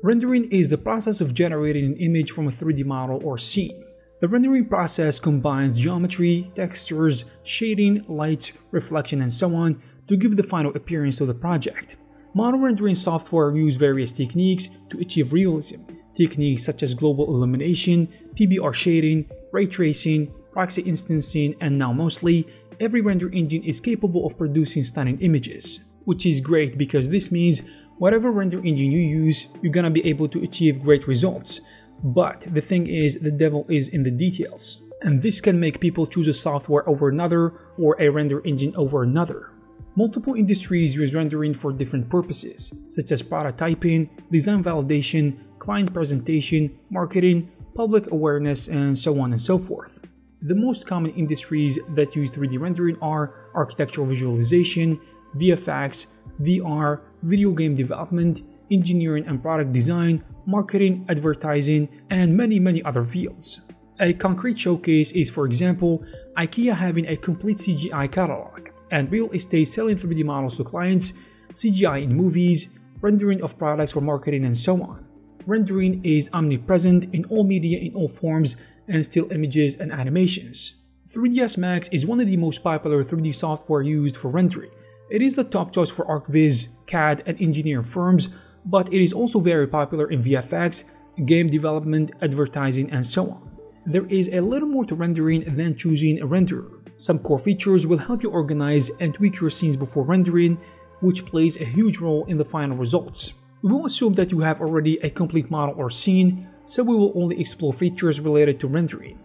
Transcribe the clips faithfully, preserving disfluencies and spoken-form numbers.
Rendering is the process of generating an image from a three D model or scene. The rendering process combines geometry, textures, shading, light, reflection, and so on to give the final appearance to the project. Model rendering software use various techniques to achieve realism. Techniques such as global illumination, P B R shading, ray tracing, proxy instancing, and now mostly, every render engine is capable of producing stunning images. Which is great because this means whatever render engine you use, you're gonna be able to achieve great results. But the thing is, the devil is in the details, and this can make people choose a software over another or a render engine over another. Multiple industries use rendering for different purposes, such as prototyping, design validation, client presentation, marketing, public awareness, and so on and so forth. The most common industries that use three D rendering are architectural visualization, V F X, V R, video game development, engineering and product design, marketing, advertising, and many many other fields. A concrete showcase is, for example, IKEA having a complete C G I catalog, and real estate selling three D models to clients, C G I in movies, rendering of products for marketing, and so on. Rendering is omnipresent in all media in all forms and still images and animations. three D S Max is one of the most popular three D software used for rendering. It is the top choice for ArchViz, C A D, and engineering firms, but it is also very popular in V F X, game development, advertising, and so on. There is a little more to rendering than choosing a renderer. Some core features will help you organize and tweak your scenes before rendering, which plays a huge role in the final results. We will assume that you have already a complete model or scene, so we will only explore features related to rendering.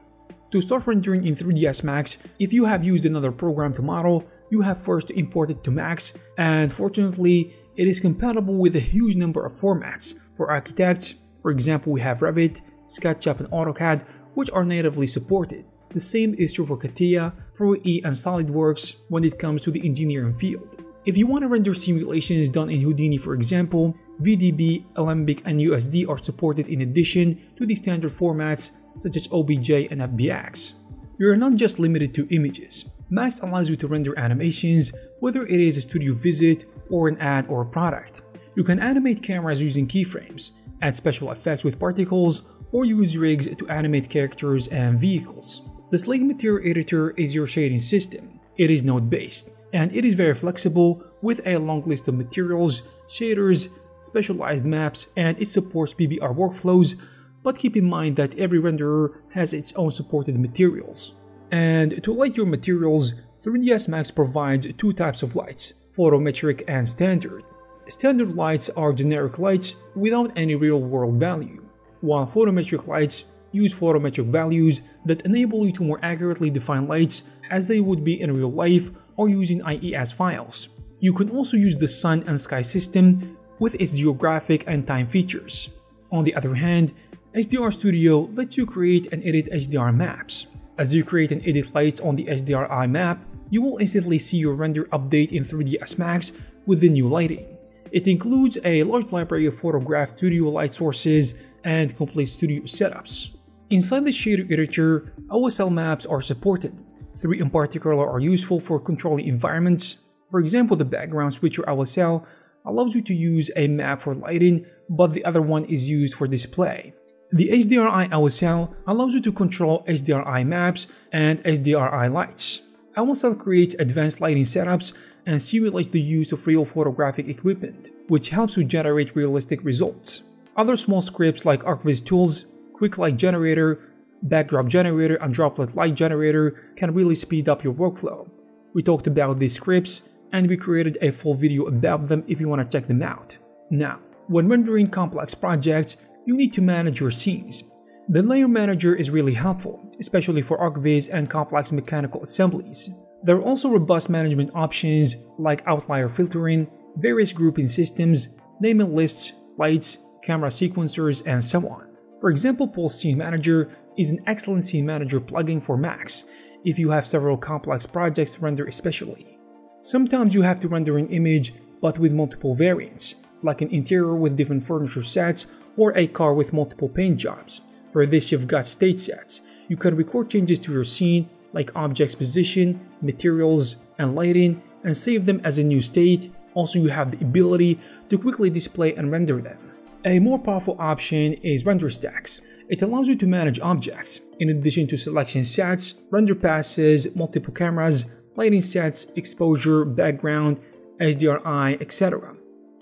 To start rendering in three D S Max, if you have used another program to model, you have first to import it to Max, and fortunately, it is compatible with a huge number of formats. For architects, for example, we have Revit, SketchUp, and AutoCAD, which are natively supported. The same is true for CATIA, Pro-E, and SolidWorks when it comes to the engineering field. If you want to render simulations done in Houdini, for example, V D B, Alembic, and U S D are supported in addition to the standard formats such as O B J and F B X. You are not just limited to images. Max allows you to render animations, whether it is a studio visit or an ad or a product. You can animate cameras using keyframes, add special effects with particles, or use rigs to animate characters and vehicles. The Slate Material Editor is your shading system. It is node-based, and it is very flexible with a long list of materials, shaders, specialized maps, and it supports P B R workflows, but keep in mind that every renderer has its own supported materials. And to light your materials, three D S Max provides two types of lights, photometric and standard. Standard lights are generic lights without any real-world value, while photometric lights use photometric values that enable you to more accurately define lights as they would be in real life or using I E S files. You can also use the sun and sky system with its geographic and time features. On the other hand, H D R Studio lets you create and edit H D R maps. As you create and edit lights on the H D R I map, you will instantly see your render update in three D S Max with the new lighting. It includes a large library of photograph studio light sources and complete studio setups. Inside the shader editor, O S L maps are supported. Three in particular are useful for controlling environments. For example, the background switcher O S L allows you to use a map for lighting, but the other one is used for display. The H D R I O S L allows you to control H D R I maps and H D R I lights. O S L creates advanced lighting setups and simulates the use of real photographic equipment, which helps you generate realistic results. Other small scripts like Archviz Tools, Quick Light Generator, Backdrop Generator, and Droplet Light Generator can really speed up your workflow. We talked about these scripts and we created a full video about them if you want to check them out. Now, when rendering complex projects, you need to manage your scenes. The Layer Manager is really helpful, especially for ArchViz and complex mechanical assemblies. There are also robust management options like outlier filtering, various grouping systems, naming lists, lights, camera sequencers, and so on. For example, Pulse Scene Manager is an excellent scene manager plugin for Max, if you have several complex projects to render especially. Sometimes you have to render an image, but with multiple variants, like an interior with different furniture sets or a car with multiple paint jobs. For this, you've got state sets. You can record changes to your scene, like objects position, materials, and lighting, and save them as a new state. Also, you have the ability to quickly display and render them. A more powerful option is render stacks. It allows you to manage objects, in addition to selection sets, render passes, multiple cameras, lighting sets, exposure, background, H D R I, et cetera.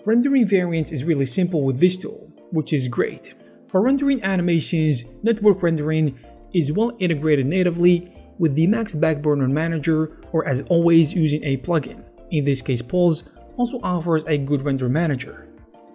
Rendering variants is really simple with this tool, which is great. For rendering animations, network rendering is well integrated natively with the Max Backburner Manager, or as always using a plugin. In this case, Pulse also offers a good render manager.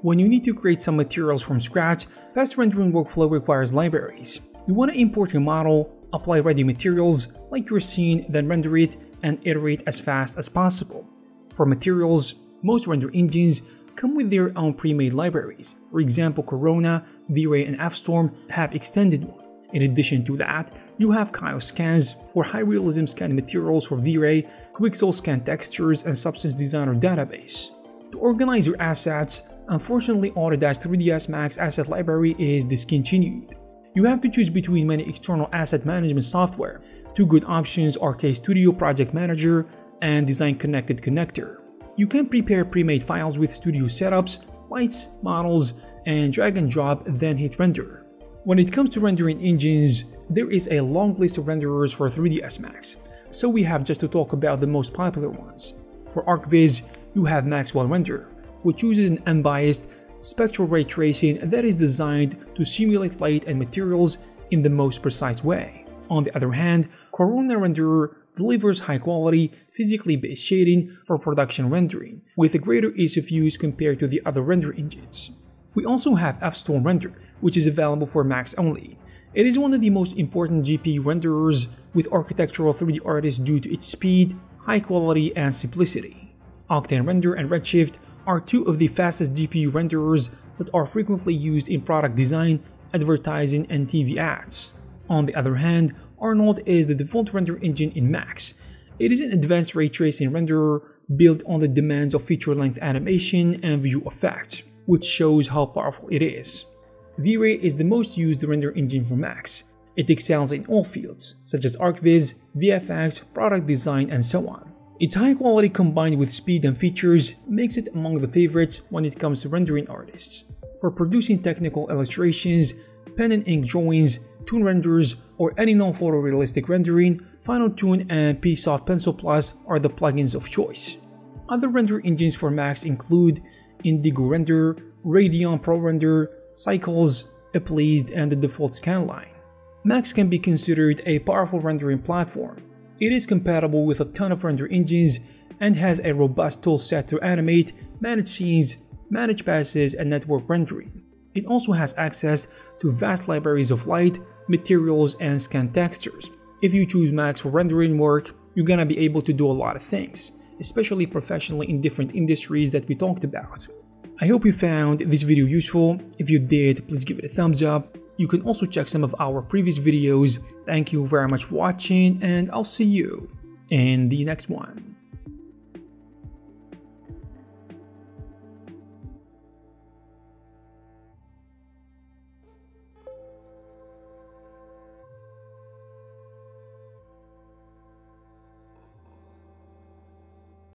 When you need to create some materials from scratch, fast rendering workflow requires libraries. You want to import your model, apply ready materials like your scene, then render it and iterate as fast as possible. For materials, most render engines come with their own pre-made libraries. For example, Corona, V-Ray and F-Storm have extended one. In addition to that, you have Chaos scans for high-realism scan materials for V-Ray, Quixel scan textures and Substance Designer database. To organize your assets, unfortunately Autodesk three D S Max asset library is discontinued. You have to choose between many external asset management software. Two good options are K-Studio Project Manager and Design Connected Connector. You can prepare pre-made files with studio setups, lights, models, and drag and drop, then hit render. When it comes to rendering engines, there is a long list of renderers for three D S Max, so we have just to talk about the most popular ones. For ArchViz, you have Maxwell Render, which uses an unbiased spectral ray tracing that is designed to simulate light and materials in the most precise way. On the other hand, Corona Renderer delivers high-quality, physically-based shading for production rendering, with a greater ease of use compared to the other render engines. We also have F-Storm Render, which is available for Max only. It is one of the most important G P U renderers with architectural three D artists due to its speed, high quality, and simplicity. Octane Render and Redshift are two of the fastest G P U renderers that are frequently used in product design, advertising, and T V ads. On the other hand, Arnold is the default render engine in Max. It is an advanced ray tracing renderer built on the demands of feature-length animation and visual effects, which shows how powerful it is. V-Ray is the most used render engine for Max. It excels in all fields, such as ArchViz, V F X, product design, and so on. Its high quality combined with speed and features makes it among the favorites when it comes to rendering artists. For producing technical illustrations, pen and ink drawings, toon renders, or any non-photorealistic rendering, Final Tune and PSoft Pencil Plus are the plugins of choice. Other render engines for Max include Indigo Render, Radeon Pro Render, Cycles, Appleased, and the default scanline. Max can be considered a powerful rendering platform. It is compatible with a ton of render engines and has a robust toolset to animate, manage scenes, manage passes, and network rendering. It also has access to vast libraries of light, materials, and scan textures. If you choose Max for rendering work, you're gonna be able to do a lot of things, especially professionally in different industries that we talked about. I hope you found this video useful. If you did, please give it a thumbs up. You can also check some of our previous videos. Thank you very much for watching, and I'll see you in the next one.